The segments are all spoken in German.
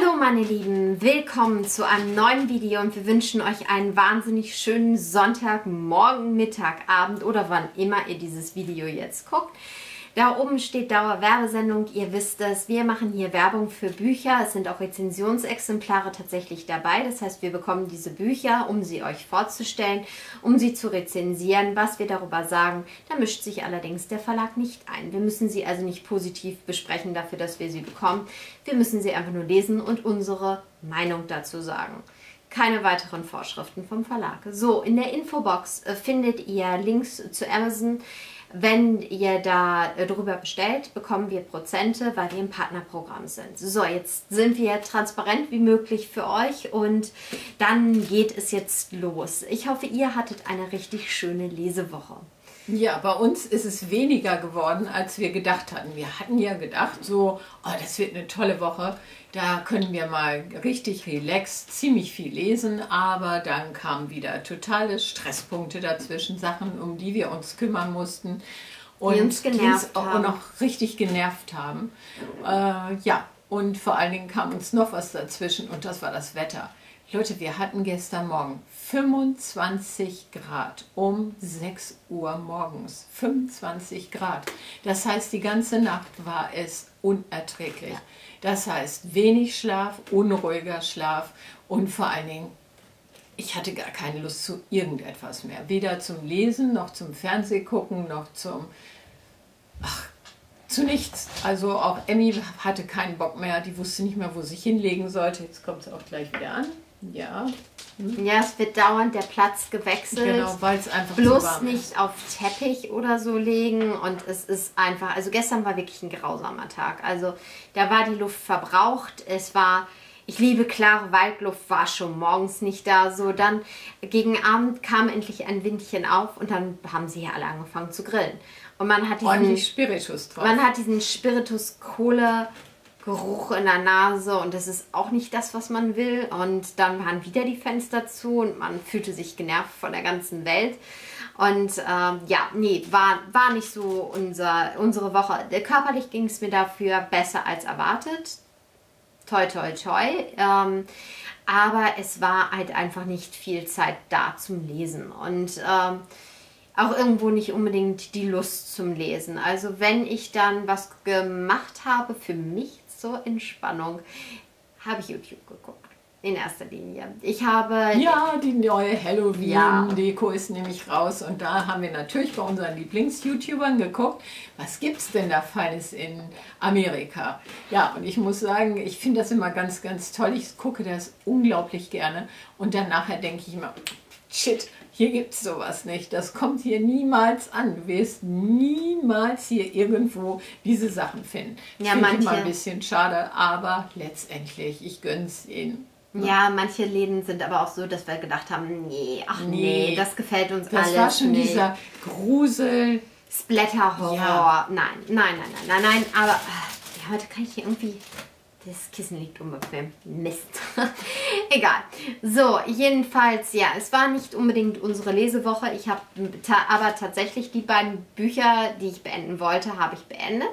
Hallo meine Lieben, willkommen zu einem neuen Video und wir wünschen euch einen wahnsinnig schönen Sonntagmorgen, Mittag, Abend oder wann immer ihr dieses Video jetzt guckt. Da oben steht Dauerwerbesendung, ihr wisst es, wir machen hier Werbung für Bücher, es sind auch Rezensionsexemplare tatsächlich dabei, das heißt, wir bekommen diese Bücher, um sie euch vorzustellen, um sie zu rezensieren, was wir darüber sagen, da mischt sich allerdings der Verlag nicht ein. Wir müssen sie also nicht positiv besprechen dafür, dass wir sie bekommen, wir müssen sie einfach nur lesen und unsere Meinung dazu sagen. Keine weiteren Vorschriften vom Verlag. So, in der Infobox findet ihr Links zu Amazon. Wenn ihr da drüber bestellt, bekommen wir Prozente, weil wir im Partnerprogramm sind. So, jetzt sind wir transparent wie möglich für euch und dann geht es jetzt los. Ich hoffe, ihr hattet eine richtig schöne Lesewoche. Ja, bei uns ist es weniger geworden, als wir gedacht hatten. Wir hatten ja gedacht, so, oh, das wird eine tolle Woche, da können wir mal richtig relaxed ziemlich viel lesen, aber dann kamen wieder totale Stresspunkte dazwischen, Sachen, um die wir uns kümmern mussten und die uns auch noch richtig genervt haben. Ja, und vor allen Dingen kam uns noch was dazwischen und das war das Wetter. Leute, wir hatten gestern Morgen 25 Grad um 6 Uhr morgens. 25 Grad. Das heißt, die ganze Nacht war es unerträglich. Das heißt, wenig Schlaf, unruhiger Schlaf und vor allen Dingen, ich hatte gar keine Lust zu irgendetwas mehr. Weder zum Lesen, noch zum Fernsehgucken, noch zum... Ach, zu nichts. Also auch Emmy hatte keinen Bock mehr. Die wusste nicht mehr, wo sie sich hinlegen sollte. Jetzt kommt es auch gleich wieder an. Ja. Ja, es wird dauernd der Platz gewechselt. Genau, weil es einfach bloß so warm nicht ist. Auf Teppich oder so legen und es ist einfach, also gestern war wirklich ein grausamer Tag. Also da war die Luft verbraucht. Es war, ich liebe klare Waldluft, war schon morgens nicht da. So dann gegen Abend kam endlich ein Windchen auf und dann haben sie hier alle angefangen zu grillen. Und man hat diesen Spiritus drauf. Man hat diesen Spiritus Kohle Geruch in der Nase und das ist auch nicht das, was man will. Und dann waren wieder die Fenster zu und man fühlte sich genervt von der ganzen Welt. Und ja, nee, war nicht so unsere Woche. Körperlich ging es mir dafür besser als erwartet. Toi, toi, toi. Aber es war halt einfach nicht viel Zeit da zum Lesen. Und... auch irgendwo nicht unbedingt die Lust zum Lesen. Also wenn ich dann was gemacht habe für mich zur Entspannung, habe ich YouTube geguckt. In erster Linie. Ich habe... Ja, die neue Halloween-Deko ist nämlich raus und da haben wir natürlich bei unseren Lieblings-YouTubern geguckt, was gibt es denn da Feines in Amerika? Ja, und ich muss sagen, ich finde das immer ganz, ganz toll. Ich gucke das unglaublich gerne und dann nachher denke ich immer, shit, hier gibt es sowas nicht. Das kommt hier niemals an. Du wirst niemals hier irgendwo diese Sachen finden. Ja, finde ich immer ein bisschen schade, aber letztendlich, ich gönne es ihnen. Ja, manche Läden sind aber auch so, dass wir gedacht haben, nee, ach nee, das gefällt uns alles nicht. Das war schon dieser Grusel. Splatter-Horror. Ja. Nein, aber ja, heute kann ich hier irgendwie... Das Kissen liegt unbequem. Mist. Egal. So, jedenfalls, ja, es war nicht unbedingt unsere Lesewoche. Ich habe aber tatsächlich die beiden Bücher, die ich beenden wollte, habe ich beendet.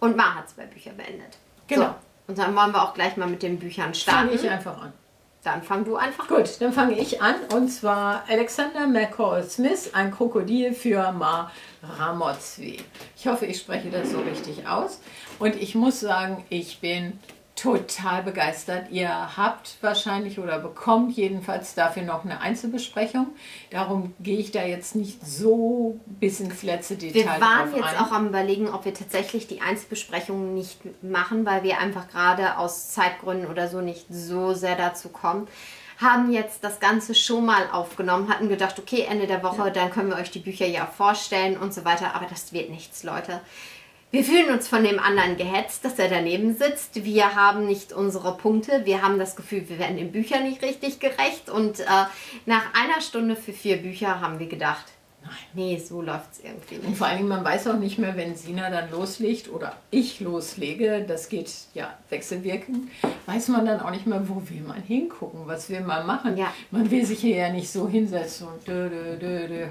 Und Ma hat zwei Bücher beendet. Genau. So, und dann wollen wir auch gleich mal mit den Büchern starten. Fange ich einfach an. Dann fang du einfach an. Gut, dann fange ich an. Und zwar Alexander McCall Smith, ein Krokodil für Mma Ramotswe. Ich hoffe, ich spreche das so richtig aus. Und ich muss sagen, ich bin total begeistert. Ihr habt wahrscheinlich oder bekommt jedenfalls dafür noch eine Einzelbesprechung. Darum gehe ich da jetzt nicht so bis ins letzte Detail drauf ein. Wir waren jetzt auch am Überlegen, ob wir tatsächlich die Einzelbesprechungen nicht machen, weil wir einfach gerade aus Zeitgründen oder so nicht so sehr dazu kommen. Haben jetzt das Ganze schon mal aufgenommen, hatten gedacht, okay, Ende der Woche, ja, dann können wir euch die Bücher ja vorstellen und so weiter. Aber das wird nichts, Leute. Wir fühlen uns von dem anderen gehetzt, dass er daneben sitzt. Wir haben nicht unsere Punkte. Wir haben das Gefühl, wir werden den Büchern nicht richtig gerecht. Und nach einer Stunde für 4 Bücher haben wir gedacht, nein, nee, so läuft es irgendwie nicht. Und vor allen Dingen, man weiß auch nicht mehr, wenn Sina dann loslegt oder ich loslege, das geht ja wechselwirkend, weiß man dann auch nicht mehr, wo will man hingucken, was will man machen. Ja. Man will sich hier ja nicht so hinsetzen und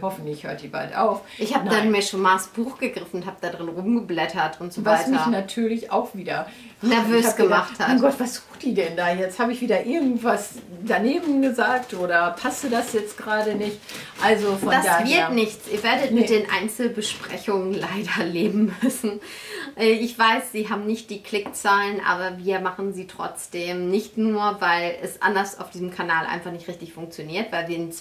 hoffentlich hört die bald auf. Ich habe dann mir schon mal das Buch gegriffen und habe da drin rumgeblättert und so weiter. Was mich natürlich auch wieder nervös gemacht hat. Mein Gott, was sucht die denn da jetzt? Habe ich wieder irgendwas daneben gesagt oder passte das jetzt gerade nicht? Also von daher. Das wird nichts. Ihr werdet mit den Einzelbesprechungen leider leben müssen. Ich weiß, sie haben nicht die Klickzahlen, aber wir machen sie trotzdem. Nicht nur, weil es anders auf diesem Kanal einfach nicht richtig funktioniert, weil wir ihn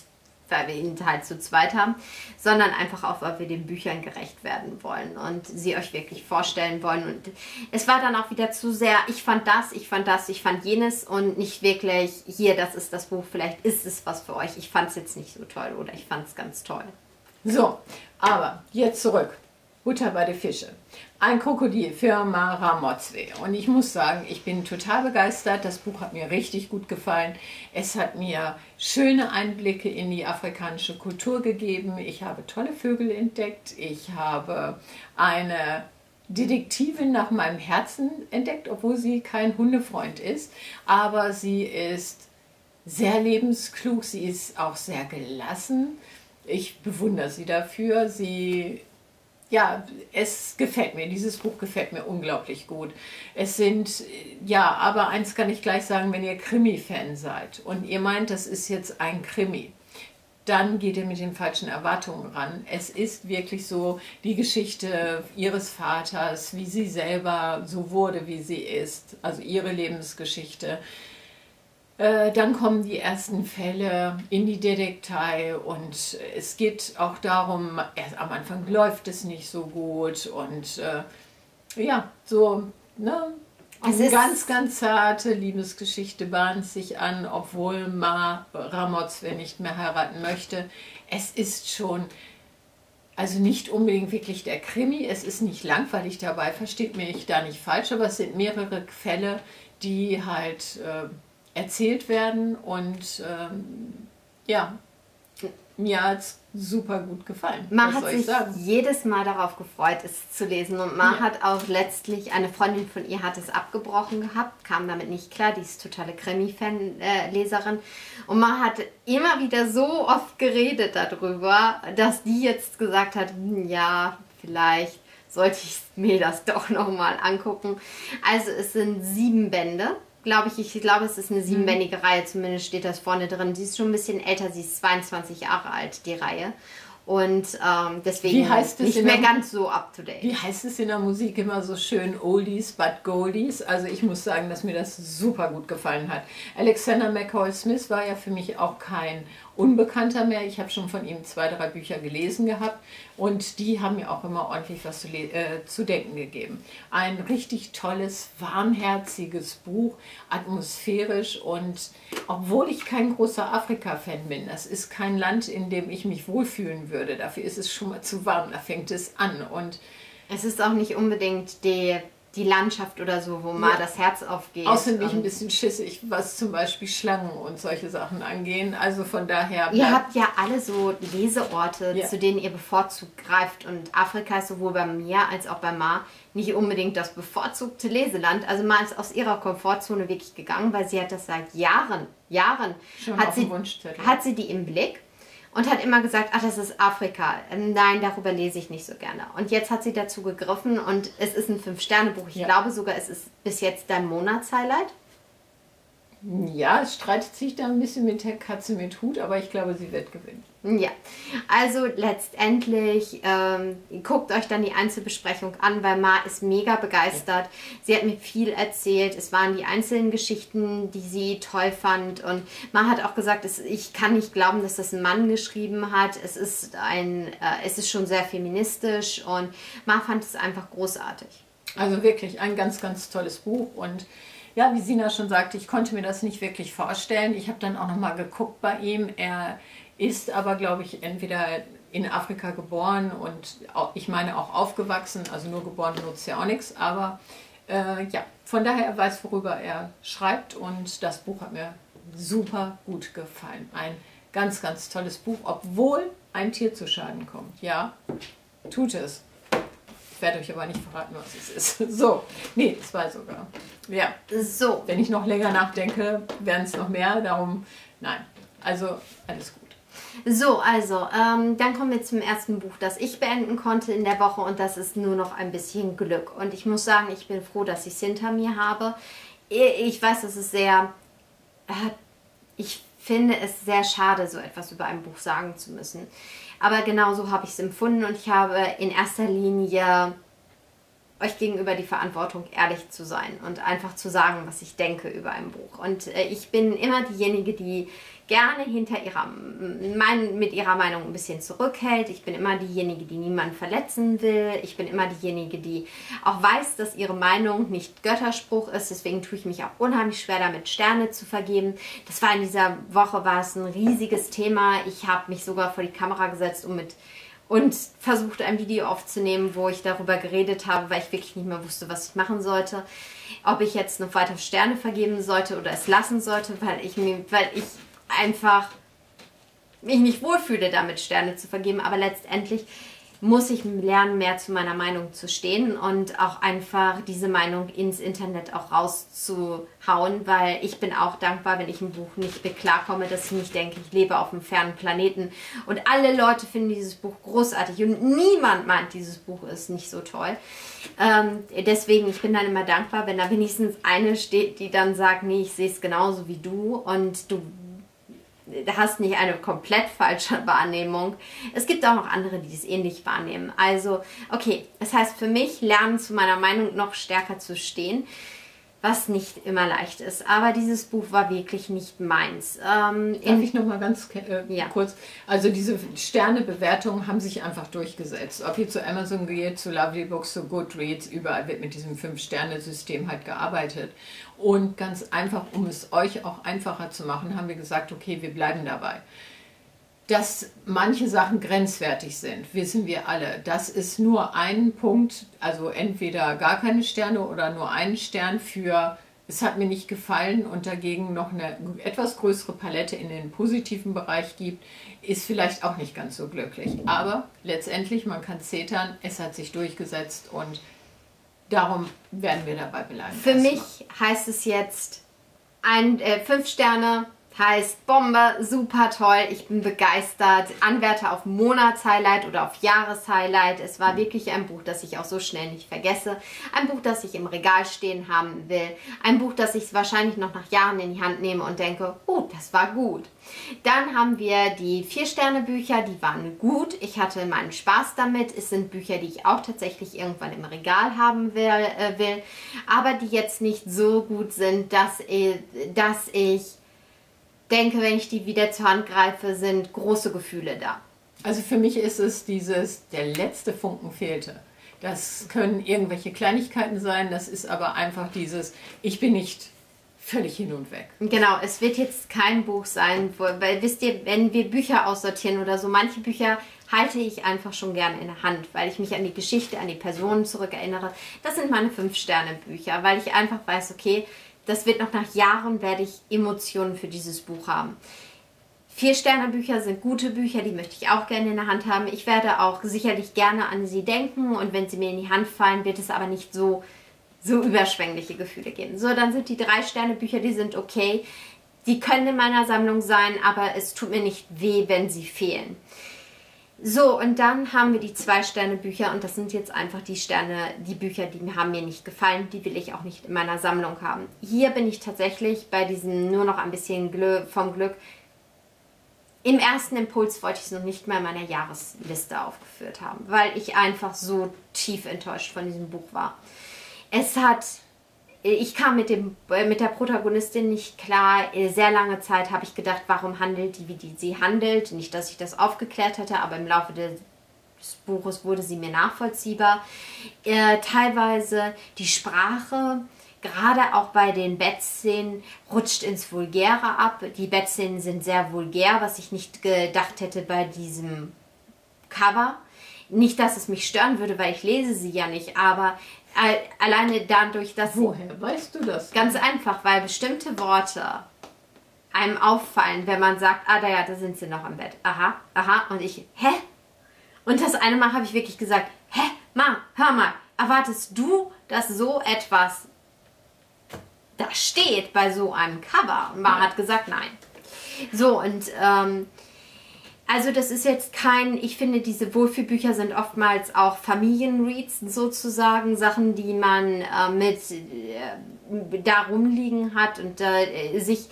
halt zu zweit haben, sondern einfach auch, weil wir den Büchern gerecht werden wollen und sie euch wirklich vorstellen wollen. Und es war dann auch wieder zu sehr, ich fand das, ich fand das, ich fand jenes und nicht wirklich, hier, das ist das Buch, vielleicht ist es was für euch. Ich fand es jetzt nicht so toll oder ich fand es ganz toll. So, aber jetzt zurück. Butter bei den Fische. Ein Krokodil für Mma Ramotswe. Und ich muss sagen, ich bin total begeistert. Das Buch hat mir richtig gut gefallen. Es hat mir schöne Einblicke in die afrikanische Kultur gegeben. Ich habe tolle Vögel entdeckt. Ich habe eine Detektivin nach meinem Herzen entdeckt, obwohl sie kein Hundefreund ist. Aber sie ist sehr lebensklug. Sie ist auch sehr gelassen. Ich bewundere sie dafür. Ja, es gefällt mir. Dieses Buch gefällt mir unglaublich gut. Es sind, ja, aber eins kann ich gleich sagen, wenn ihr Krimi-Fan seid und ihr meint, das ist jetzt ein Krimi, dann geht ihr mit den falschen Erwartungen ran. Es ist wirklich so die Geschichte ihres Vaters, wie sie selber so wurde, wie sie ist, also ihre Lebensgeschichte. Dann kommen die ersten Fälle in die Detektei und es geht auch darum, erst am Anfang läuft es nicht so gut und ja, so, ne? Eine ganz, ganz zarte Liebesgeschichte bahnt sich an, obwohl Mma Ramotswe nicht mehr heiraten möchte. Es ist schon, also nicht unbedingt wirklich der Krimi, es ist nicht langweilig dabei, versteht mich da nicht falsch, aber es sind mehrere Fälle, die halt erzählt werden und ja, mir hat es super gut gefallen. Man hat sich jedes Mal darauf gefreut, es zu lesen und man hat auch letztlich, eine Freundin von ihr hat es abgebrochen gehabt, kam damit nicht klar, die ist totale Krimi-Fan-Leserin und man hat immer wieder so oft geredet darüber, dass die jetzt gesagt hat, ja, vielleicht sollte ich mir das doch nochmal angucken. Also es sind 7 Bände. Ich glaube, es ist eine 7-bändige Reihe, zumindest steht das vorne drin. Sie ist schon ein bisschen älter, sie ist 22 Jahre alt, die Reihe. Und deswegen nicht mehr ganz so up-to-date. Wie heißt es in der Musik immer so schön? Oldies but Goldies. Also ich muss sagen, dass mir das super gut gefallen hat. Alexander McCall Smith war ja für mich auch kein Unbekannter mehr. Ich habe schon von ihm 2, 3 Bücher gelesen gehabt und die haben mir auch immer ordentlich was zu denken gegeben. Ein richtig tolles, warmherziges Buch, atmosphärisch und obwohl ich kein großer Afrika-Fan bin, das ist kein Land, in dem ich mich wohlfühlen würde. Dafür ist es schon mal zu warm, da fängt es an. Und es ist auch nicht unbedingt die Landschaft oder so, wo mal das Herz aufgeht. Außerdem bin ich ein bisschen schissig, was zum Beispiel Schlangen und solche Sachen angehen. Also von daher... Ihr habt ja alle so Leseorte, zu denen ihr bevorzugt greift. Und Afrika ist sowohl bei mir als auch bei Mma nicht unbedingt das bevorzugte Leseland. Also Mma ist aus ihrer Komfortzone wirklich gegangen, weil sie hat das seit Jahren hat sie die im Blick. Und hat immer gesagt, ach, das ist Afrika. Nein, darüber lese ich nicht so gerne. Und jetzt hat sie dazu gegriffen und es ist ein 5-Sterne-Buch. Ich glaube sogar, es ist bis jetzt dein Monatshighlight. Ja, es streitet sich da ein bisschen mit der Katze mit Hut, aber ich glaube, sie wird gewinnen. Ja, also letztendlich guckt euch dann die Einzelbesprechung an, weil Mma ist mega begeistert. Sie hat mir viel erzählt, es waren die einzelnen Geschichten, die sie toll fand und Mma hat auch gesagt, ich kann nicht glauben, dass das ein Mann geschrieben hat, es ist schon sehr feministisch und Mma fand es einfach großartig. Also wirklich ein ganz, ganz tolles Buch und ja, wie Sina schon sagte, ich konnte mir das nicht wirklich vorstellen. Ich habe dann auch nochmal geguckt bei ihm. Er ist aber, glaube ich, entweder in Afrika geboren und auch, ich meine auch aufgewachsen. Also nur geboren nutzt ja auch nichts. Aber ja, von daher er weiß, worüber er schreibt. Und das Buch hat mir super gut gefallen. Ein ganz, ganz tolles Buch, obwohl ein Tier zu Schaden kommt. Ja, tut es. Ich werde euch aber nicht verraten, was es ist. So, nee, 2 sogar. Ja, so. Wenn ich noch länger nachdenke, werden es noch mehr. Darum, nein. Also, alles gut. So, also, dann kommen wir zum ersten Buch, das ich beenden konnte in der Woche, und das ist nur noch ein bisschen Glück. Und ich muss sagen, ich bin froh, dass ich es hinter mir habe. Ich weiß, das ist sehr... ich finde es sehr schade, so etwas über ein Buch sagen zu müssen. Aber genau so habe ich es empfunden, und ich habe in erster Linie euch gegenüber die Verantwortung, ehrlich zu sein und einfach zu sagen, was ich denke über ein Buch. Und ich bin immer diejenige, die gerne hinter mit ihrer Meinung ein bisschen zurückhält. Ich bin immer diejenige, die niemanden verletzen will. Ich bin immer diejenige, die auch weiß, dass ihre Meinung nicht Götterspruch ist. Deswegen tue ich mich auch unheimlich schwer damit, Sterne zu vergeben. Das war in dieser Woche ein riesiges Thema. Ich habe mich sogar vor die Kamera gesetzt, und versucht, ein Video aufzunehmen, wo ich darüber geredet habe, weil ich wirklich nicht mehr wusste, was ich machen sollte. Ob ich jetzt noch weitere Sterne vergeben sollte oder es lassen sollte, weil ich einfach mich nicht wohlfühle, damit Sterne zu vergeben. Aber letztendlich muss ich lernen, mehr zu meiner Meinung zu stehen und auch einfach diese Meinung ins Internet auch rauszuhauen, weil ich bin auch dankbar, wenn ich ein Buch nicht klarkomme, dass ich nicht denke, ich lebe auf einem fernen Planeten und alle Leute finden dieses Buch großartig und niemand meint, dieses Buch ist nicht so toll. Deswegen, ich bin dann immer dankbar, wenn da wenigstens eine steht, die dann sagt, nee, ich sehe es genauso wie du und du hast nicht eine komplett falsche Wahrnehmung. Es gibt auch noch andere, die es ähnlich wahrnehmen. Also, okay, das heißt für mich, lernen zu meiner Meinung noch stärker zu stehen, was nicht immer leicht ist. Aber dieses Buch war wirklich nicht meins. Darf ich nochmal ganz kurz? Also diese Sternebewertungen haben sich einfach durchgesetzt. Ob ihr zu Amazon geht, zu Lovely Books, zu Goodreads, überall wird mit diesem 5-Sterne-System halt gearbeitet. Und ganz einfach, um es euch auch einfacher zu machen, haben wir gesagt, okay, wir bleiben dabei. Dass manche Sachen grenzwertig sind, wissen wir alle. Das ist nur ein Punkt, also entweder gar keine Sterne oder nur einen Stern für, es hat mir nicht gefallen, und dagegen noch eine etwas größere Palette in den positiven Bereich gibt, ist vielleicht auch nicht ganz so glücklich. Aber letztendlich, man kann zetern, es hat sich durchgesetzt und darum werden wir dabei bleiben. Für mich heißt es jetzt 5 Sterne, heißt Bombe, super toll, ich bin begeistert, Anwärter auf Monatshighlight oder auf Jahreshighlight. Es war wirklich ein Buch, das ich auch so schnell nicht vergesse. Ein Buch, das ich im Regal stehen haben will. Ein Buch, das ich wahrscheinlich noch nach Jahren in die Hand nehme und denke, oh, das war gut. Dann haben wir die 4-Sterne-Bücher, die waren gut. Ich hatte meinen Spaß damit. Es sind Bücher, die ich auch tatsächlich irgendwann im Regal haben will, aber die jetzt nicht so gut sind, dass ich denke, wenn ich die wieder zur Hand greife, sind große Gefühle da. Also für mich ist es dieses, der letzte Funken fehlte. Das können irgendwelche Kleinigkeiten sein, das ist aber einfach dieses, ich bin nicht völlig hin und weg. Genau, es wird jetzt kein Buch sein, weil wisst ihr, wenn wir Bücher aussortieren oder so, manche Bücher halte ich einfach schon gerne in der Hand, weil ich mich an die Geschichte, an die Personen zurückerinnere. Das sind meine 5-Sterne-Bücher, weil ich einfach weiß, okay, das wird noch nach Jahren, werde ich Emotionen für dieses Buch haben. 4-Sterne-Bücher sind gute Bücher, die möchte ich auch gerne in der Hand haben. Ich werde auch sicherlich gerne an sie denken, und wenn sie mir in die Hand fallen, wird es aber nicht so überschwängliche Gefühle geben. So, dann sind die 3-Sterne-Bücher, die sind okay. Die können in meiner Sammlung sein, aber es tut mir nicht weh, wenn sie fehlen. So, und dann haben wir die 2-Sterne-Bücher, und das sind jetzt einfach die Bücher, die haben mir nicht gefallen, die will ich auch nicht in meiner Sammlung haben. Hier bin ich tatsächlich bei diesem nur noch ein bisschen vom Glück. Im ersten Impuls wollte ich es noch nicht mal in meiner Jahresliste aufgeführt haben, weil ich einfach so tief enttäuscht von diesem Buch war. Ich kam mit der Protagonistin nicht klar. Sehr lange Zeit habe ich gedacht, warum handelt die, wie sie handelt. Nicht, dass ich das aufgeklärt hätte, aber im Laufe des Buches wurde sie mir nachvollziehbar. Teilweise die Sprache, gerade auch bei den Bettszenen, rutscht ins Vulgäre ab. Die Bettszenen sind sehr vulgär, was ich nicht gedacht hätte bei diesem Cover. Nicht, dass es mich stören würde, weil ich lese sie ja nicht, aber alleine dadurch, dass... Woher weißt du das? Ganz einfach, weil bestimmte Worte einem auffallen, wenn man sagt, ah, da sind sie noch im Bett. Aha, aha. Und ich, hä? Und das eine Mal habe ich wirklich gesagt, hä? Mom, hör mal, erwartest du, dass so etwas da steht bei so einem Cover? Und Mom hat gesagt, nein. So, und Also das ist jetzt kein, ich finde, diese Wohlfühlbücher sind oftmals auch Familienreads sozusagen, Sachen, die man da rumliegen hat und sich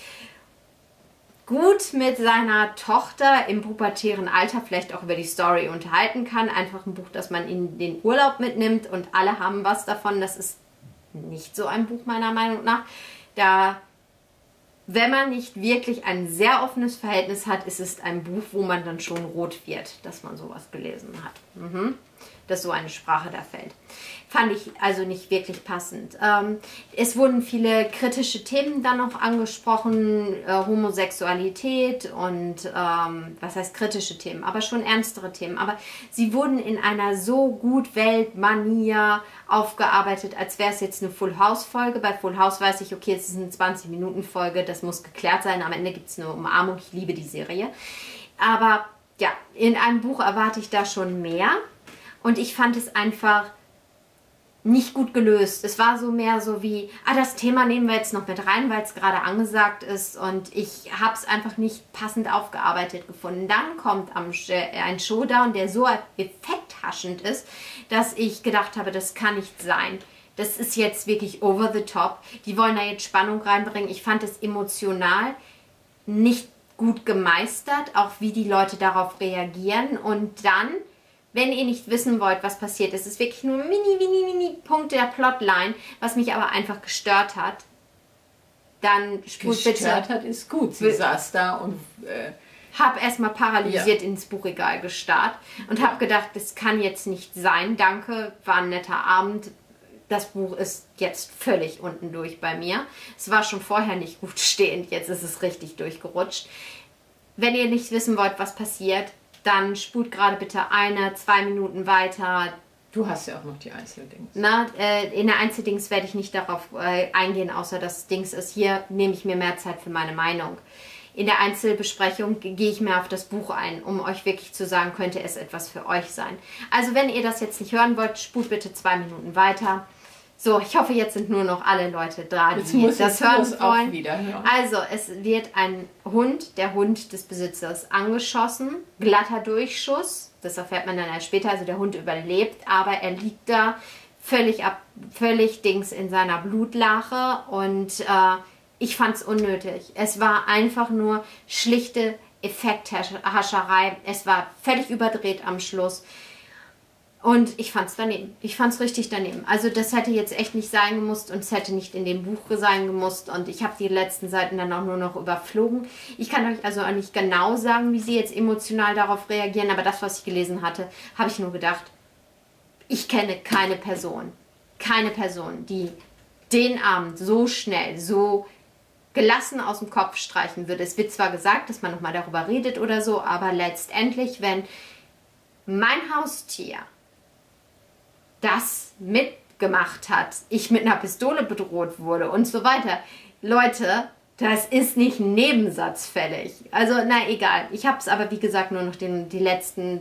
gut mit seiner Tochter im pubertären Alter vielleicht auch über die Story unterhalten kann. Einfach ein Buch, das man in den Urlaub mitnimmt und alle haben was davon. Das ist nicht so ein Buch meiner Meinung nach. Da... Wenn man nicht wirklich ein sehr offenes Verhältnis hat, ist es ein Buch, wo man dann schon rot wird, dass man sowas gelesen hat. Dass so eine Sprache da fällt. Fand ich also nicht wirklich passend. Es wurden viele kritische Themen dann noch angesprochen, Homosexualität und, was heißt kritische Themen, aber schon ernstere Themen. Aber sie wurden in einer so gut Weltmanier aufgearbeitet, als wäre es jetzt eine Full-House-Folge. Bei Full-House weiß ich, okay, es ist eine 20-Minuten-Folge, das muss geklärt sein. Am Ende gibt es eine Umarmung, ich liebe die Serie. Aber ja, in einem Buch erwarte ich da schon mehr. Und ich fand es einfach nicht gut gelöst. Es war so mehr so wie, das Thema nehmen wir jetzt noch mit rein, weil es gerade angesagt ist. Und ich habe es einfach nicht passend aufgearbeitet gefunden. Dann kommt ein Showdown, der so effekthaschend ist, dass ich gedacht habe, das kann nicht sein. Das ist jetzt wirklich over the top. Die wollen da jetzt Spannung reinbringen. Ich fand es emotional nicht gut gemeistert, auch wie die Leute darauf reagieren. Und dann... Wenn ihr nicht wissen wollt, was passiert ist, ist wirklich nur mini Punkt der Plotline, was mich aber einfach gestört hat, dann spult bitte... Gestört hat ist gut. Sie saß da und... Hab erstmal paralysiert ins Buchregal gestarrt und hab gedacht, das kann jetzt nicht sein, danke, war ein netter Abend. Das Buch ist jetzt völlig unten durch bei mir. Es war schon vorher nicht gut stehend, jetzt ist es richtig durchgerutscht. Wenn ihr nicht wissen wollt, was passiert... Dann spult gerade bitte 1, 2 Minuten weiter. Du hast ja auch noch die Einzeldings. In der Einzeldings werde ich nicht darauf eingehen, außer das Dings ist, hier nehme ich mir mehr Zeit für meine Meinung. In der Einzelbesprechung gehe ich mehr auf das Buch ein, um euch wirklich zu sagen, könnte es etwas für euch sein. Also wenn ihr das jetzt nicht hören wollt, spult bitte 2 Minuten weiter. So, ich hoffe, jetzt sind nur noch alle Leute da, die das hören wollen. Also, es wird ein Hund, der Hund des Besitzers, angeschossen. Glatter Durchschuss, das erfährt man dann später. Also der Hund überlebt, aber er liegt da völlig in seiner Blutlache. Und ich fand es unnötig. Es war einfach nur schlichte Effekthascherei. Es war völlig überdreht am Schluss. Und ich fand es daneben. Ich fand es richtig daneben. Also das hätte jetzt echt nicht sein gemusst und es hätte nicht in dem Buch sein gemusst. Und ich habe die letzten Seiten dann auch nur noch überflogen. Ich kann euch also auch nicht genau sagen, wie sie jetzt emotional darauf reagieren. Aber das, was ich gelesen hatte, habe ich nur gedacht, ich kenne keine Person. Keine Person, die den Abend so schnell, so gelassen aus dem Kopf streichen würde. Es wird zwar gesagt, dass man nochmal darüber redet oder so, aber letztendlich, wenn mein Haustier... das mitgemacht hat, ich mit einer Pistole bedroht wurde und so weiter. Leute, das ist nicht nebensatzfällig. Also, na egal. Ich habe es aber, wie gesagt, nur noch die letzten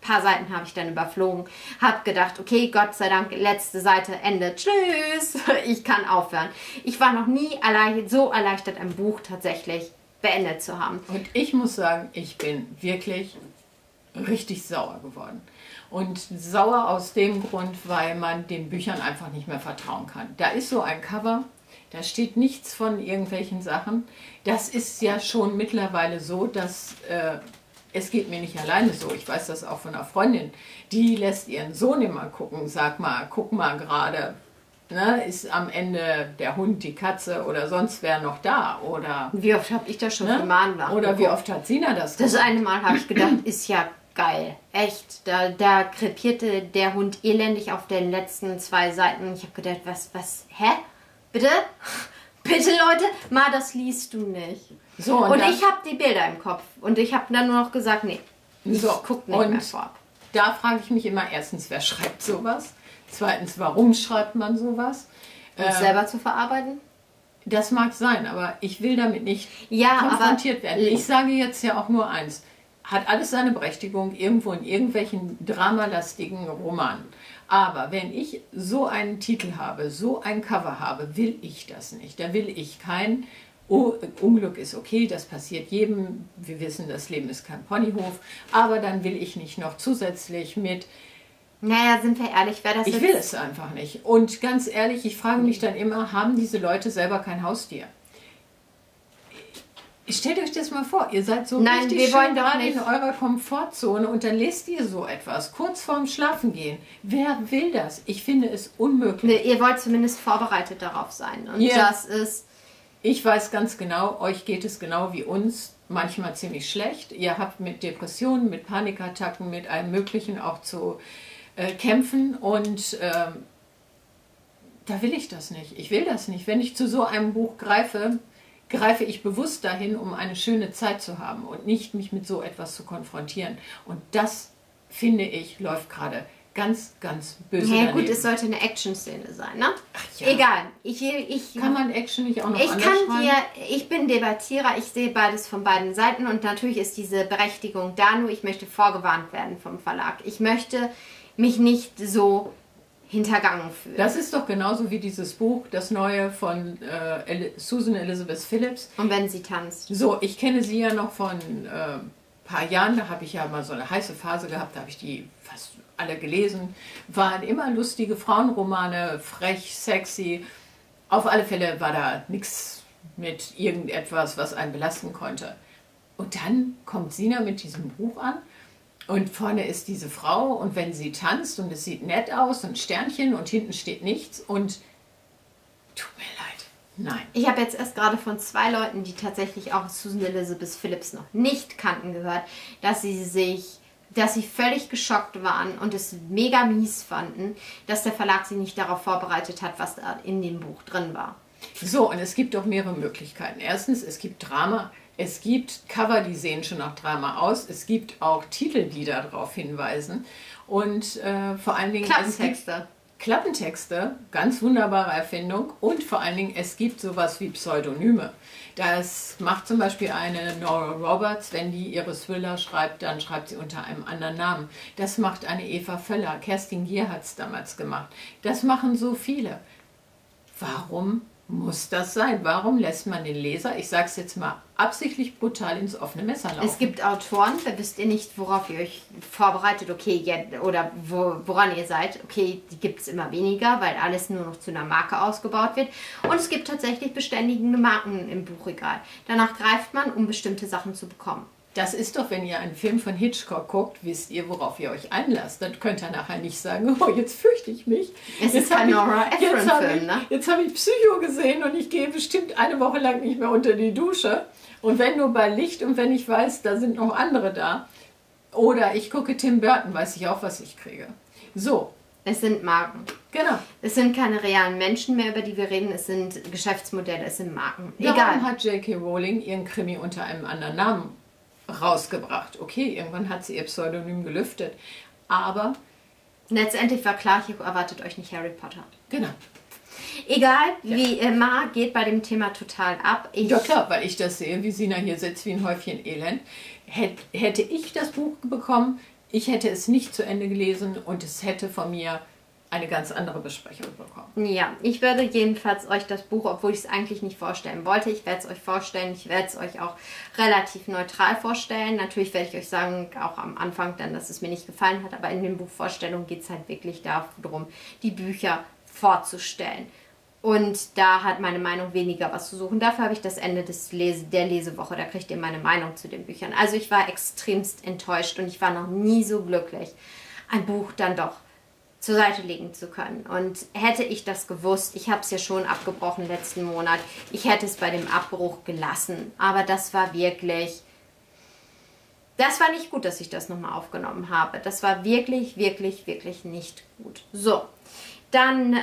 paar Seiten habe ich dann überflogen. Habe gedacht, okay, Gott sei Dank, letzte Seite, Ende. Tschüss, ich kann aufhören. Ich war noch nie so erleichtert, ein Buch tatsächlich beendet zu haben. Und ich muss sagen, ich bin wirklich richtig sauer geworden. Und sauer aus dem Grund, weil man den Büchern einfach nicht mehr vertrauen kann. Da ist so ein Cover, da steht nichts von irgendwelchen Sachen. Das ist ja schon mittlerweile so, dass es geht mir nicht alleine so. Ich weiß das auch von einer Freundin. Die lässt ihren Sohn immer gucken, sag mal, guck mal gerade. Ne, ist am Ende der Hund, die Katze oder sonst wer noch da? Oder wie oft habe ich das schon gemahnt? Oder wie oft hat Sina das gemacht? Das eine Mal habe ich gedacht, ist ja geil. Echt. Da krepierte der Hund elendig auf den letzten 2 Seiten. Ich habe gedacht, was, hä? Bitte? Bitte, Leute? Ma, das liest du nicht. So, und ich habe die Bilder im Kopf. Und ich habe dann nur noch gesagt, nee, so, ich gucke nicht mehr vorab. Da frage ich mich immer erstens, wer schreibt sowas? Zweitens, warum schreibt man sowas? Um es selber zu verarbeiten? Das mag sein, aber ich will damit nicht konfrontiert werden. Ich sage jetzt ja auch nur eins. Hat alles seine Berechtigung irgendwo in irgendwelchen dramalastigen Romanen. Aber wenn ich so einen Titel habe, so ein Cover habe, will ich das nicht. Da will ich kein oh, Unglück ist okay, das passiert jedem, wir wissen, das Leben ist kein Ponyhof, aber dann will ich nicht noch zusätzlich mit... Naja, sind wir ehrlich, wäre das... Ich will es einfach nicht. Und ganz ehrlich, ich frage mich dann immer, haben diese Leute selber kein Haustier? Stellt euch das mal vor, ihr seid so richtig schön gerade in eurer Komfortzone und dann lest ihr so etwas, kurz vorm Schlafengehen. Wer will das? Ich finde es unmöglich. Nee, ihr wollt zumindest vorbereitet darauf sein. Und das ist... Ich weiß ganz genau, euch geht es genau wie uns, manchmal ziemlich schlecht. Ihr habt mit Depressionen, mit Panikattacken, mit allem Möglichen auch zu kämpfen und da will ich das nicht. Ich will das nicht. Wenn ich zu so einem Buch greife, greife ich bewusst dahin, um eine schöne Zeit zu haben und nicht mich mit so etwas zu konfrontieren. Und das, finde ich, läuft gerade ganz, ganz böse. Ja, gut, es sollte eine Action-Szene sein, ne? Ach ja. Egal. Ich kann man Action nicht auch noch anders schreiben? Ich bin Debattierer, ich sehe beides von beiden Seiten und natürlich ist diese Berechtigung da, nur ich möchte vorgewarnt werden vom Verlag. Ich möchte mich nicht so hintergangen fühlen. Das ist doch genauso wie dieses Buch, das neue von Susan Elizabeth Phillips. Und wenn sie tanzt. So, ich kenne sie ja noch von paar Jahren, da habe ich ja mal so eine heiße Phase gehabt, da habe ich die fast alle gelesen, waren immer lustige Frauenromane, frech, sexy. Auf alle Fälle war da nichts mit irgendetwas, was einen belasten konnte. Und dann kommt Sina mit diesem Buch an und vorne ist diese Frau und wenn sie tanzt und es sieht nett aus und Sternchen und hinten steht nichts und tut mir leid. Nein. Ich habe jetzt erst gerade von zwei Leuten, die tatsächlich auch Susan Elizabeth Phillips noch nicht kannten, gehört, dass sie völlig geschockt waren und es mega mies fanden, dass der Verlag sie nicht darauf vorbereitet hat, was da in dem Buch drin war. So, und es gibt doch mehrere Möglichkeiten. Erstens, es gibt Drama. Es gibt Cover, die sehen schon nach Drama aus. Es gibt auch Titel, die darauf hinweisen. Und vor allen Dingen... Klappentexte. Klappentexte, ganz wunderbare Erfindung und vor allen Dingen, es gibt sowas wie Pseudonyme. Das macht zum Beispiel eine Nora Roberts, wenn die ihre Thriller schreibt, dann schreibt sie unter einem anderen Namen. Das macht eine Eva Völler, Kerstin Gier hat es damals gemacht. Das machen so viele. Warum muss das sein? Warum lässt man den Leser, ich sage es jetzt mal, absichtlich brutal ins offene Messer laufen? Es gibt Autoren, da wisst ihr nicht, worauf ihr euch vorbereitet, oder woran ihr seid. Okay, die gibt es immer weniger, weil alles nur noch zu einer Marke ausgebaut wird. Und es gibt tatsächlich beständige Marken im Buchregal. Danach greift man, um bestimmte Sachen zu bekommen. Das ist doch, wenn ihr einen Film von Hitchcock guckt, wisst ihr, worauf ihr euch einlasst. Dann könnt ihr nachher nicht sagen, oh, jetzt fürchte ich mich. Es ist ein Nora Ephron-Film, ne? Jetzt habe ich Psycho gesehen und ich gehe bestimmt eine Woche lang nicht mehr unter die Dusche. Und wenn nur bei Licht und wenn ich weiß, da sind noch andere da. Oder ich gucke Tim Burton, weiß ich auch, was ich kriege. So. Es sind Marken. Genau. Es sind keine realen Menschen mehr, über die wir reden. Es sind Geschäftsmodelle, es sind Marken. Egal. Warum hat J.K. Rowling ihren Krimi unter einem anderen Namen rausgebracht? Okay, irgendwann hat sie ihr Pseudonym gelüftet, aber letztendlich war klar, hier erwartet euch nicht Harry Potter. Genau. Egal, wie Mma geht bei dem Thema total ab. Ja klar, weil ich das sehe, wie Sina hier sitzt, wie ein Häufchen Elend. Hätte ich das Buch bekommen, ich hätte es nicht zu Ende gelesen und es hätte von mir eine ganz andere Besprechung bekommen. Ja, ich werde jedenfalls euch das Buch, obwohl ich es eigentlich nicht vorstellen wollte, ich werde es euch vorstellen, ich werde es euch auch relativ neutral vorstellen. Natürlich werde ich euch sagen, auch am Anfang dann, dass es mir nicht gefallen hat, aber in den Buchvorstellungen geht es halt wirklich darum, die Bücher vorzustellen. Und da hat meine Meinung weniger was zu suchen. Dafür habe ich das Ende der Lesewoche, da kriegt ihr meine Meinung zu den Büchern. Also ich war extremst enttäuscht und ich war noch nie so glücklich, ein Buch dann doch zur Seite legen zu können. Und hätte ich das gewusst, ich habe es ja schon abgebrochen letzten Monat, ich hätte es bei dem Abbruch gelassen. Aber das war wirklich, das war nicht gut, dass ich das nochmal aufgenommen habe. Das war wirklich, wirklich, wirklich nicht gut. So, dann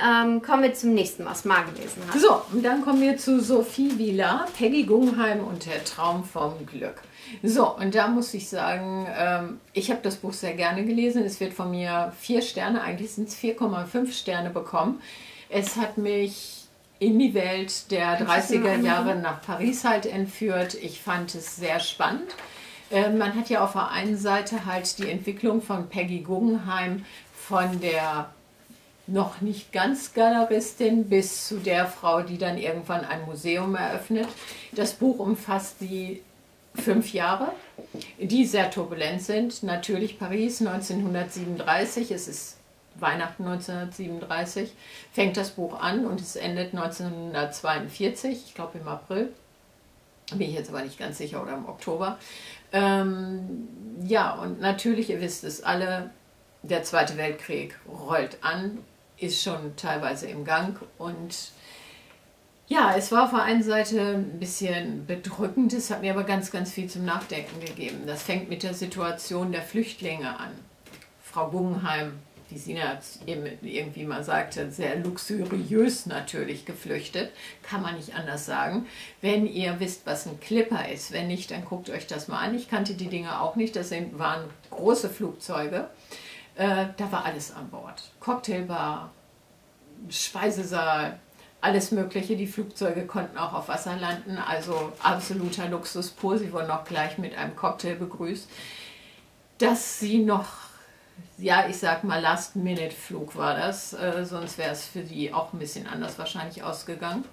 kommen wir zum nächsten, was Mma gelesen hat. So, und dann kommen wir zu Sophie Villa, Peggy Guggenheim und der Traum vom Glück. So, und da muss ich sagen, ich habe das Buch sehr gerne gelesen. Es wird von mir 4 Sterne, eigentlich sind es 4,5 Sterne bekommen. Es hat mich in die Welt der 30er Jahre nach Paris halt entführt. Ich fand es sehr spannend. Man hat ja auf der einen Seite halt die Entwicklung von Peggy Guggenheim von der noch nicht ganz Galeristin bis zu der Frau, die dann irgendwann ein Museum eröffnet. Das Buch umfasst die 5 Jahre, die sehr turbulent sind. Natürlich Paris 1937, es ist Weihnachten 1937, fängt das Buch an und es endet 1942, ich glaube im April. Bin ich jetzt aber nicht ganz sicher, oder im Oktober. Ja, und natürlich, ihr wisst es alle, der Zweite Weltkrieg rollt an, ist schon teilweise im Gang. Und ja, es war auf der einen Seite ein bisschen bedrückend, es hat mir aber ganz, ganz viel zum Nachdenken gegeben. Das fängt mit der Situation der Flüchtlinge an. Frau Guggenheim, die Sina eben irgendwie mal sagte, sehr luxuriös natürlich geflüchtet, kann man nicht anders sagen. Wenn ihr wisst, was ein Clipper ist, wenn nicht, dann guckt euch das mal an. Ich kannte die Dinge auch nicht, das waren große Flugzeuge. Da war alles an Bord. Cocktailbar, Speisesaal, alles Mögliche. Die Flugzeuge konnten auch auf Wasser landen, also absoluter Luxus pur. Sie wurden auch gleich mit einem Cocktail begrüßt. Dass sie noch, ja, ich sag mal, Last-Minute-Flug war das, sonst wäre es für die auch ein bisschen anders wahrscheinlich ausgegangen.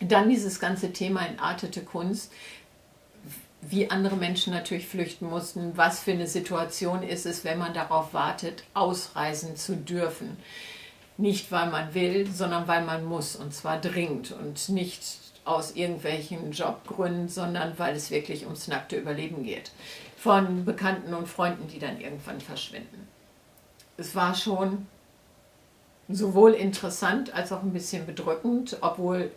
Dann dieses ganze Thema entartete Kunst, wie andere Menschen natürlich flüchten mussten, was für eine Situation ist es, wenn man darauf wartet, ausreisen zu dürfen. Nicht, weil man will, sondern weil man muss, und zwar dringend und nicht aus irgendwelchen Jobgründen, sondern weil es wirklich ums nackte Überleben geht. Von Bekannten und Freunden, die dann irgendwann verschwinden. Es war schon sowohl interessant als auch ein bisschen bedrückend, obwohl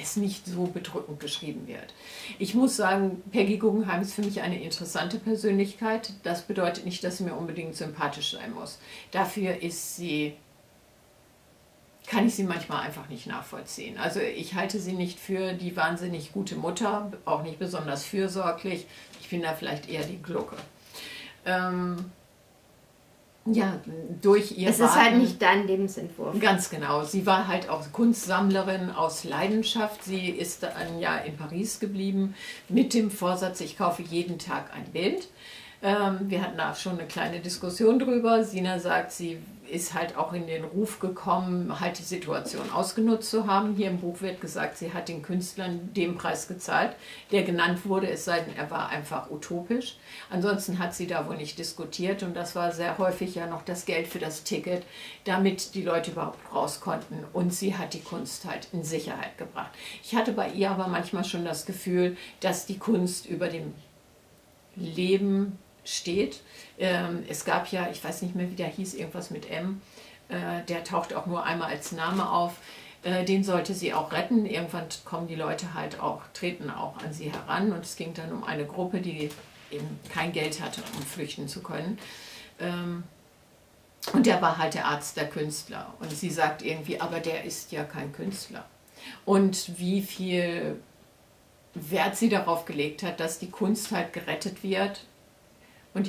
es nicht so bedrückend geschrieben wird. Ich muss sagen, Peggy Guggenheim ist für mich eine interessante Persönlichkeit. Das bedeutet nicht, dass sie mir unbedingt sympathisch sein muss. Dafür ist sie, kann ich sie manchmal einfach nicht nachvollziehen. Also ich halte sie nicht für die wahnsinnig gute Mutter, auch nicht besonders fürsorglich. Ich bin da vielleicht eher die Glucke. Ja, durch ihr Es ist halt nicht dein Lebensentwurf. Ganz genau. Sie war halt auch Kunstsammlerin aus Leidenschaft. Sie ist ein Jahr in Paris geblieben mit dem Vorsatz, ich kaufe jeden Tag ein Bild. Wir hatten da schon eine kleine Diskussion drüber. Sina sagt, sie ist halt auch in den Ruf gekommen, halt die Situation ausgenutzt zu haben. Hier im Buch wird gesagt, sie hat den Künstlern den Preis gezahlt, der genannt wurde, es sei denn, er war einfach utopisch. Ansonsten hat sie da wohl nicht diskutiert und das war sehr häufig ja noch das Geld für das Ticket, damit die Leute überhaupt raus konnten, und sie hat die Kunst halt in Sicherheit gebracht. Ich hatte bei ihr aber manchmal schon das Gefühl, dass die Kunst über dem Leben steht. Es gab ja, ich weiß nicht mehr, wie der hieß, irgendwas mit M, der taucht auch nur einmal als Name auf, den sollte sie auch retten. Irgendwann kommen die Leute halt auch, treten auch an sie heran, und es ging dann um eine Gruppe, die eben kein Geld hatte, um flüchten zu können. Und der war halt der Arzt der Künstler. Und sie sagt irgendwie, aber der ist ja kein Künstler. Und wie viel Wert sie darauf gelegt hat, dass die Kunst halt gerettet wird. Und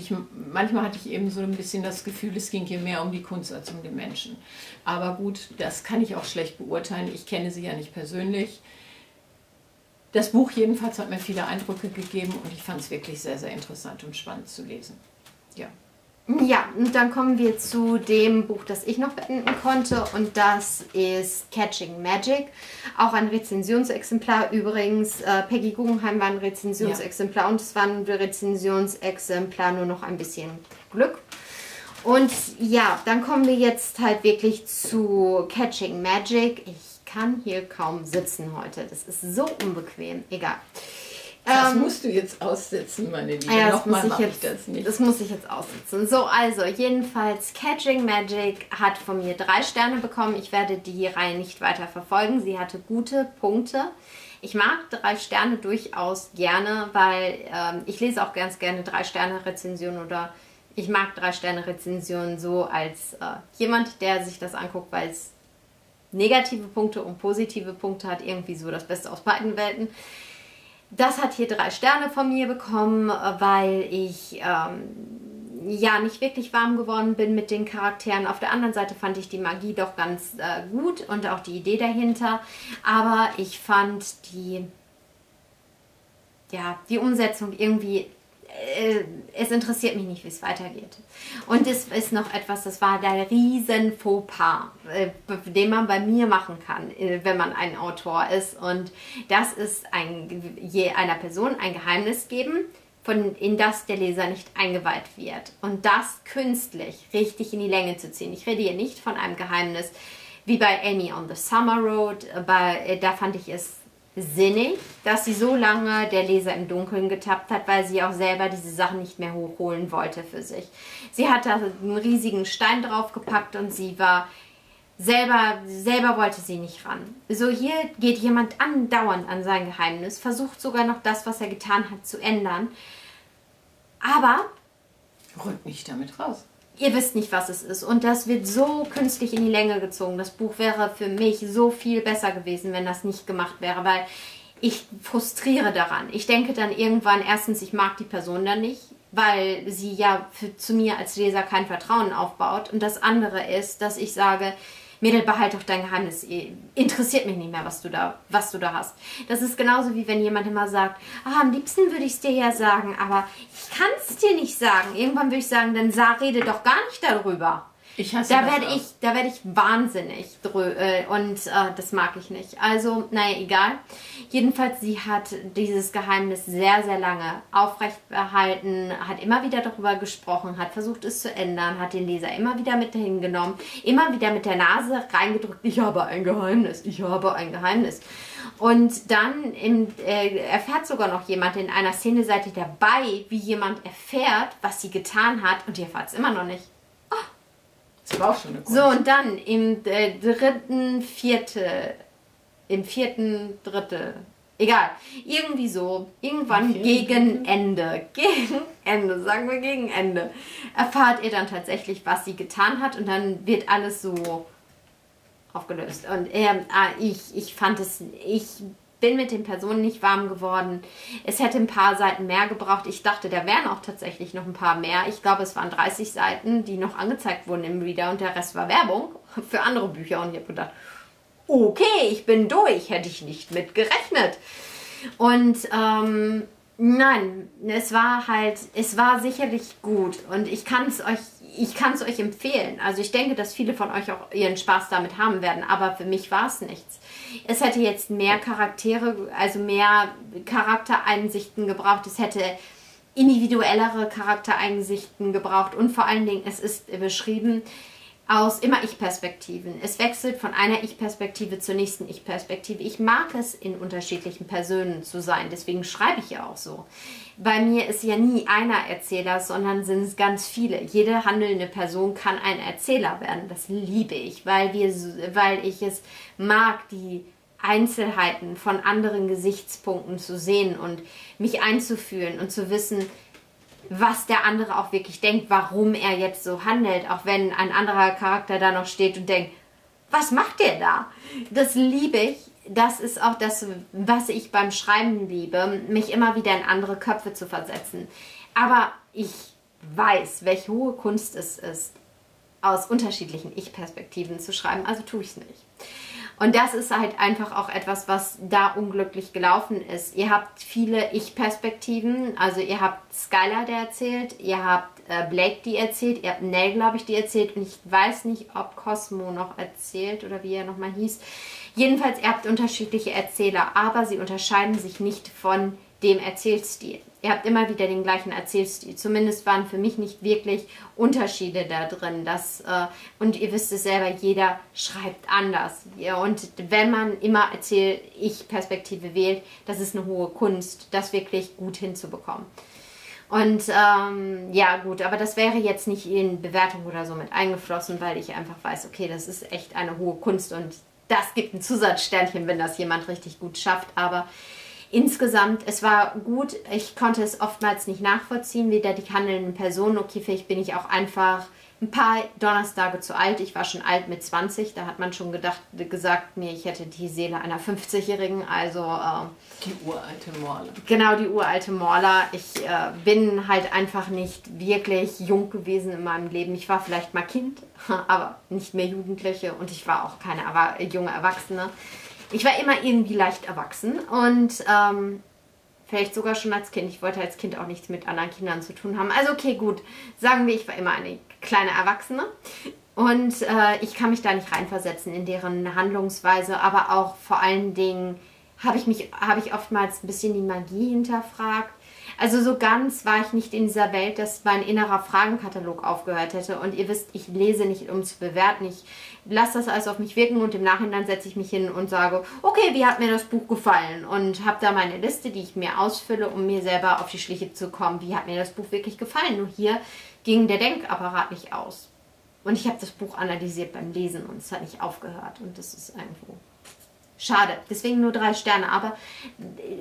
manchmal hatte ich eben so ein bisschen das Gefühl, es ging hier mehr um die Kunst als um den Menschen. Aber gut, das kann ich auch schlecht beurteilen. Ich kenne sie ja nicht persönlich. Das Buch jedenfalls hat mir viele Eindrücke gegeben und ich fand es wirklich sehr, sehr interessant und spannend zu lesen. Ja. Ja, und dann kommen wir zu dem Buch, das ich noch beenden konnte, und das ist Catching Magic. Auch ein Rezensionsexemplar übrigens. Peggy Guggenheim war ein Rezensionsexemplar, ja. Und es war ein Rezensionsexemplar, nur noch ein bisschen Glück. Und ja, dann kommen wir jetzt halt wirklich zu Catching Magic. Ich kann hier kaum sitzen heute, das ist so unbequem, egal. Das musst du jetzt aussitzen, meine Liebe. Ja, nochmal mache ich das nicht. Das muss ich jetzt aussitzen. So, also jedenfalls Catching Magic hat von mir 3 Sterne bekommen. Ich werde die Reihe nicht weiter verfolgen. Sie hatte gute Punkte. Ich mag 3 Sterne durchaus gerne, weil ich lese auch ganz gerne 3-Sterne-Rezensionen, oder ich mag 3-Sterne-Rezensionen so als jemand, der sich das anguckt, weil es negative Punkte und positive Punkte hat, irgendwie so das Beste aus beiden Welten. Das hat hier 3 Sterne von mir bekommen, weil ich ja nicht wirklich warm geworden bin mit den Charakteren. Auf der anderen Seite fand ich die Magie doch ganz gut und auch die Idee dahinter. Aber ich fand die Umsetzung irgendwie es interessiert mich nicht, wie es weitergeht. Und es ist noch etwas, das war der riesen Fauxpas, den man bei mir machen kann, wenn man ein Autor ist. Und das ist einer Person ein Geheimnis geben, in das der Leser nicht eingeweiht wird. Und das künstlich richtig in die Länge zu ziehen. Ich rede hier nicht von einem Geheimnis wie bei Amy on the Summer Road, aber da fand ich es sinnig, dass sie so lange der Leser im Dunkeln getappt hat, weil sie auch selber diese Sachen nicht mehr hochholen wollte für sich. Sie hat da einen riesigen Stein draufgepackt und sie war selber wollte sie nicht ran. So, hier geht jemand andauernd an sein Geheimnis, versucht sogar noch das, was er getan hat, zu ändern. Aber rückt nicht damit raus. Ihr wisst nicht, was es ist. Und das wird so künstlich in die Länge gezogen. Das Buch wäre für mich so viel besser gewesen, wenn das nicht gemacht wäre, weil ich frustriere daran. Ich denke dann irgendwann, erstens, ich mag die Person dann nicht, weil sie ja zu mir als Leser kein Vertrauen aufbaut. Und das andere ist, dass ich sage, Mädel, behalt doch dein Geheimnis. Interessiert mich nicht mehr, was du da hast. Das ist genauso, wie wenn jemand immer sagt, am liebsten würde ich es dir ja sagen, aber ich kann es dir nicht sagen. Irgendwann würde ich sagen, dann rede doch gar nicht darüber. Ich hasse das auch. Da werde ich wahnsinnig und das mag ich nicht. Also, naja, egal. Jedenfalls, sie hat dieses Geheimnis sehr, sehr lange aufrecht behalten, hat immer wieder darüber gesprochen, hat versucht, es zu ändern, hat den Leser immer wieder mit hingenommen, immer wieder mit der Nase reingedrückt, ich habe ein Geheimnis, ich habe ein Geheimnis. Und dann erfährt sogar noch jemand in einer Szene, seid ihr dabei, wie jemand erfährt, was sie getan hat und ihr erfahrt es immer noch nicht. Das war auch schon eine Kunst. So, und dann im vierten Drittel, egal, irgendwie so, irgendwann gegen Ende, erfahrt ihr dann tatsächlich, was sie getan hat und dann wird alles so aufgelöst. Und ich bin mit den Personen nicht warm geworden. Es hätte ein paar Seiten mehr gebraucht. Ich dachte, da wären auch tatsächlich noch ein paar mehr. Ich glaube, es waren 30 Seiten, die noch angezeigt wurden im Reader und der Rest war Werbung für andere Bücher. Und ich habe gedacht, okay, ich bin durch. Hätte ich nicht mit gerechnet. Und nein, es war sicherlich gut. Und ich kann es euch empfehlen. Also ich denke, dass viele von euch auch ihren Spaß damit haben werden, aber für mich war es nichts. Es hätte jetzt mehr Charaktere, also mehr Charaktereinsichten gebraucht. Es hätte individuellere Charaktereinsichten gebraucht. Und vor allen Dingen, es ist beschrieben aus immer Ich-Perspektiven. Es wechselt von einer Ich-Perspektive zur nächsten Ich-Perspektive. Ich mag es, in unterschiedlichen Personen zu sein. Deswegen schreibe ich ja auch so. Bei mir ist ja nie einer Erzähler, sondern sind es ganz viele. Jede handelnde Person kann ein Erzähler werden. Das liebe ich, weil ich es mag, die Einzelheiten von anderen Gesichtspunkten zu sehen und mich einzufühlen und zu wissen, was der andere auch wirklich denkt, warum er jetzt so handelt, auch wenn ein anderer Charakter da noch steht und denkt, was macht der da? Das liebe ich, das ist auch das, was ich beim Schreiben liebe, mich immer wieder in andere Köpfe zu versetzen. Aber ich weiß, welche hohe Kunst es ist, aus unterschiedlichen Ich-Perspektiven zu schreiben, also tue ich es nicht. Und das ist halt einfach auch etwas, was da unglücklich gelaufen ist. Ihr habt viele Ich-Perspektiven, also ihr habt Skylar, der erzählt, ihr habt Blake, die erzählt, ihr habt Nell, glaube ich, die erzählt und ich weiß nicht, ob Cosmo noch erzählt oder wie er nochmal hieß. Jedenfalls, ihr habt unterschiedliche Erzähler, aber sie unterscheiden sich nicht von dem Erzählstil. Ihr habt immer wieder den gleichen Erzählstil. Zumindest waren für mich nicht wirklich Unterschiede da drin. Und ihr wisst es selber, jeder schreibt anders. Und wenn man immer Erzähl-Ich-Perspektive wählt, das ist eine hohe Kunst, das wirklich gut hinzubekommen. Und ja gut, aber das wäre jetzt nicht in Bewertung oder so mit eingeflossen, weil ich einfach weiß, okay, das ist echt eine hohe Kunst und das gibt ein Zusatzsternchen, wenn das jemand richtig gut schafft, aber insgesamt, es war gut, ich konnte es oftmals nicht nachvollziehen, weder die handelnden Personen, okay, vielleicht bin ich auch einfach ein paar Donnerstage zu alt, ich war schon alt mit 20, da hat man schon gesagt, nee, ich hätte die Seele einer 50-Jährigen, also die uralte Morla. Genau, die uralte Morla, ich bin halt einfach nicht wirklich jung gewesen in meinem Leben, ich war vielleicht mal Kind, aber nicht mehr Jugendliche und ich war auch keine junge Erwachsene. Ich war immer irgendwie leicht erwachsen und Vielleicht sogar schon als Kind. Ich wollte als Kind auch nichts mit anderen Kindern zu tun haben. Also okay, gut. Sagen wir, ich war immer eine kleine Erwachsene. Und ich kann mich da nicht reinversetzen in deren Handlungsweise. Aber auch vor allen Dingen habe ich oftmals ein bisschen die Magie hinterfragt. Also so ganz war ich nicht in dieser Welt, dass mein innerer Fragenkatalog aufgehört hätte. Und ihr wisst, ich lese nicht, um zu bewerten. Ich lasse das alles auf mich wirken und im Nachhinein setze ich mich hin und sage, okay, wie hat mir das Buch gefallen? Und habe da meine Liste, die ich mir ausfülle, um mir selber auf die Schliche zu kommen. Wie hat mir das Buch wirklich gefallen? Nur hier ging der Denkapparat nicht aus. Und ich habe das Buch analysiert beim Lesen und es hat nicht aufgehört. Und das ist irgendwo... schade, deswegen nur 3 Sterne, aber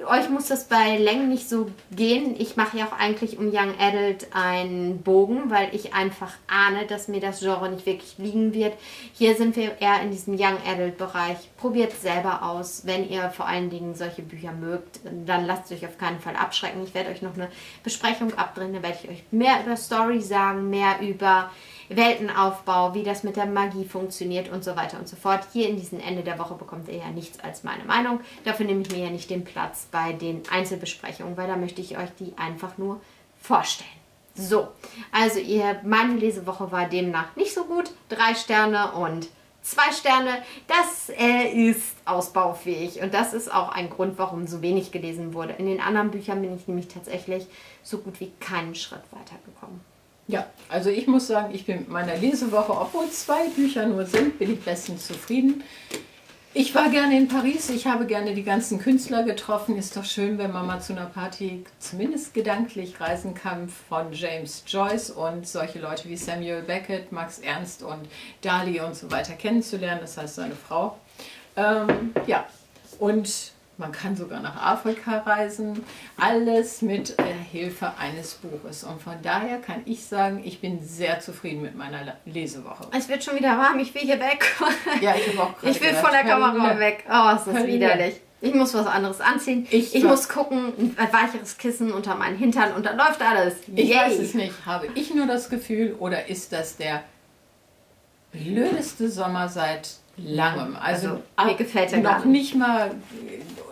euch muss das bei Längen nicht so gehen. Ich mache ja auch eigentlich um Young Adult einen Bogen, weil ich einfach ahne, dass mir das Genre nicht wirklich liegen wird. Hier sind wir eher in diesem Young Adult Bereich. Probiert es selber aus, wenn ihr vor allen Dingen solche Bücher mögt, dann lasst euch auf keinen Fall abschrecken. Ich werde euch noch eine Besprechung abdrehen, da werde ich euch mehr über Story sagen, mehr über Weltenaufbau, wie das mit der Magie funktioniert und so weiter und so fort. Hier in diesem Ende der Woche bekommt ihr ja nichts als meine Meinung. Dafür nehme ich mir ja nicht den Platz bei den Einzelbesprechungen, weil da möchte ich euch die einfach nur vorstellen. So, also meine Lesewoche war demnach nicht so gut. 3 Sterne und 2 Sterne. Das ist ausbaufähig und das ist auch ein Grund, warum so wenig gelesen wurde. In den anderen Büchern bin ich nämlich tatsächlich so gut wie keinen Schritt weitergekommen. Ja, also ich muss sagen, ich bin mit meiner Lesewoche, obwohl 2 Bücher nur sind, bin ich bestens zufrieden. Ich war gerne in Paris, ich habe gerne die ganzen Künstler getroffen. Ist doch schön, wenn man mal zu einer Party zumindest gedanklich reisen kann von James Joyce und solche Leute wie Samuel Beckett, Max Ernst und Dalí und so weiter kennenzulernen, das heißt seine Frau. Ja, und... man kann sogar nach Afrika reisen, alles mit Hilfe eines Buches. Und von daher kann ich sagen, ich bin sehr zufrieden mit meiner Lesewoche. Es wird schon wieder warm, ich will hier weg. Ja, ich will von der Kamera weg. Oh, ist das widerlich. Ich muss was anderes anziehen. Ich muss gucken, ein weicheres Kissen unter meinen Hintern und dann läuft alles. Ich weiß es nicht. Habe ich nur das Gefühl oder ist das der blödeste Sommer seit langem? Also mir gefällt er gar nicht.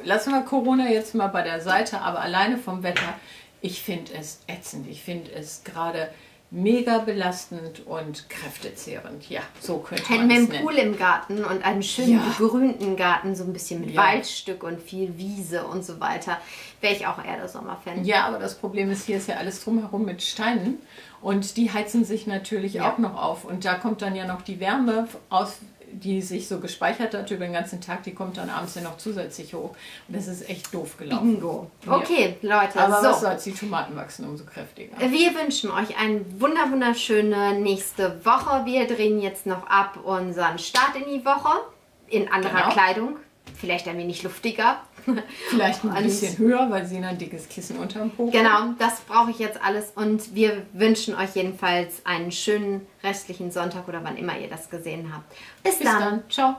Lassen wir Corona jetzt mal bei der Seite, aber alleine vom Wetter, ich finde es ätzend. Ich finde es gerade mega belastend und kräftezehrend. Ja, so könnte man es nennen. Einen Pool im Garten und einen schönen begrünten Garten, so ein bisschen mit Waldstück und viel Wiese und so weiter, wäre ich auch eher der Sommerfan. Ja, aber das Problem ist, hier ist ja alles drumherum mit Steinen und die heizen sich natürlich auch noch auf. Und da kommt dann ja noch die Wärme aus, die sich so gespeichert hat über den ganzen Tag, die kommt dann abends ja noch zusätzlich hoch. Und das ist echt doof gelaufen. Bingo. Okay, Leute. Aber so, was soll's, die Tomaten wachsen umso kräftiger. Wir wünschen euch eine wunderschöne nächste Woche. Wir drehen jetzt noch ab unseren Start in die Woche. In anderer Kleidung. Vielleicht ein wenig luftiger. Vielleicht ein bisschen höher, weil sie ein dickes Kissen unterm Po. Genau, das brauche ich jetzt alles. Und wir wünschen euch jedenfalls einen schönen restlichen Sonntag oder wann immer ihr das gesehen habt. Bis dann. Ciao.